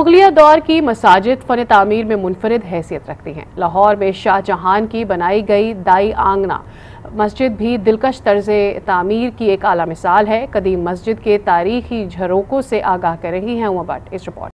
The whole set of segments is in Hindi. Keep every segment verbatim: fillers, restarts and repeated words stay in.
मुगलिया दौर की मसाजिद फ़न तामीर में मुनफरिद हैसियत रखती हैं। लाहौर में शाह जहान की बनाई गई दाई आंगना मस्जिद भी दिलकश तर्ज तामीर की एक आला मिसाल है। कदीम मस्जिद के तारीखी झरोकों से आगाह कर रही हैं उमा भट्ट इस रिपोर्ट।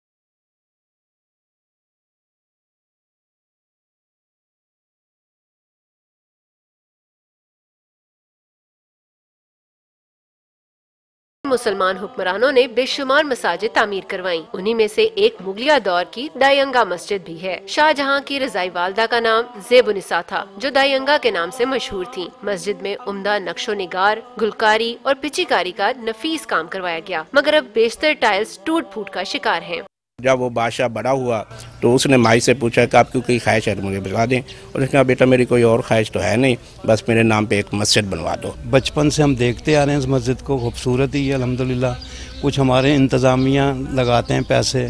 मुसलमान हुक्मरानों ने बेशुमार मसाजिद तामीर करवाई, उन्हीं में से एक मुगलिया दौर की दाई अंगा मस्जिद भी है। शाहजहां की रजाई वालदा का नाम ज़ेबुनिसा था, जो दाई अंगा के नाम से मशहूर थी। मस्जिद में उम्दा नक्शो निगार, गुलकारी और पिचीकारी का नफीस काम करवाया गया, मगर अब बेशतर टाइल्स टूट फूट का शिकार है। जब वो बादशाह बड़ा हुआ तो उसने माई से पूछा कि आपकी कोई ख्वाहिश है तो मुझे बता दें, और उसने कहा बेटा मेरी कोई और ख्वाहिश तो है नहीं, बस मेरे नाम पे एक मस्जिद बनवा दो। बचपन से हम देखते आ रहे हैं इस मस्जिद को, खूबसूरत ही है अल्हम्दुलिल्लाह। कुछ हमारे इंतज़ामिया लगाते हैं पैसे।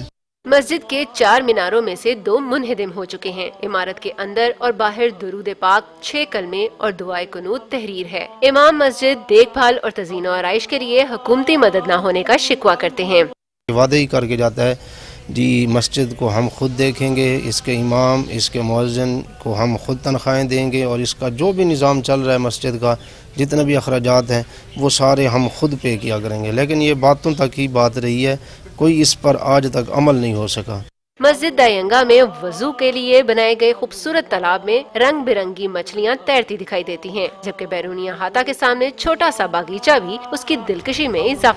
मस्जिद के चार मीनारों में से दो मुनहदिम हो चुके हैं। इमारत के अंदर और बाहर दुरूद पाक, छह कलमे और दुआए कुनूत तहरीर है। इमाम मस्जिद देखभाल और तज़ीन और आराइश के लिए हुकूमती मदद न होने का शिकवा करते हैं। वादे ही करके जाता है जी मस्जिद को हम खुद देखेंगे, इसके इमाम इसके मुअज्जिन को हम खुद तनख्वाहें देंगे, और इसका जो भी निज़ाम चल रहा है मस्जिद का जितने भी अखराजात हैं वो सारे हम खुद पे किया करेंगे। लेकिन ये बातों तक ही बात रही है, कोई इस पर आज तक अमल नहीं हो सका। मस्जिद दाई अंगा में वजू के लिए बनाए गए खूबसूरत तालाब में रंग बिरंगी मछलियाँ तैरती दिखाई देती हैं, जबकि बैरूनी अहाता के सामने छोटा सा बागीचा भी उसकी दिलकशी में इजाफा